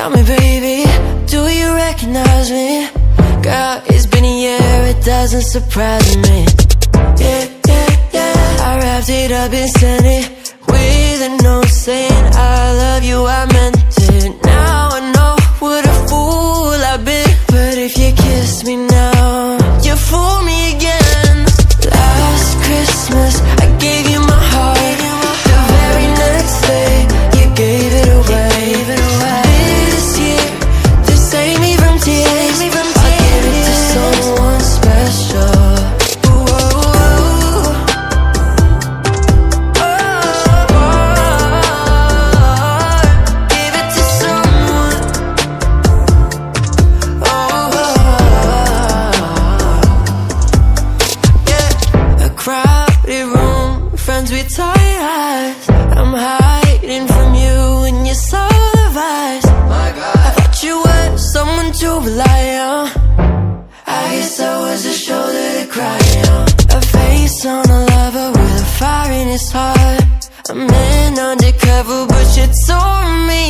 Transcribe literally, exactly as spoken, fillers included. Tell me, baby, do you recognize me? Girl, it's been a year, it doesn't surprise me. Yeah, yeah, yeah, I wrapped it up and sent it with a note saying I love you, I meant it. Now I know what a fool I've been, but if you kiss me now, you fool me again. Last Christmas I gave you my heart, the very next day you gave it away. It's hard, I'm in undercover, but you told me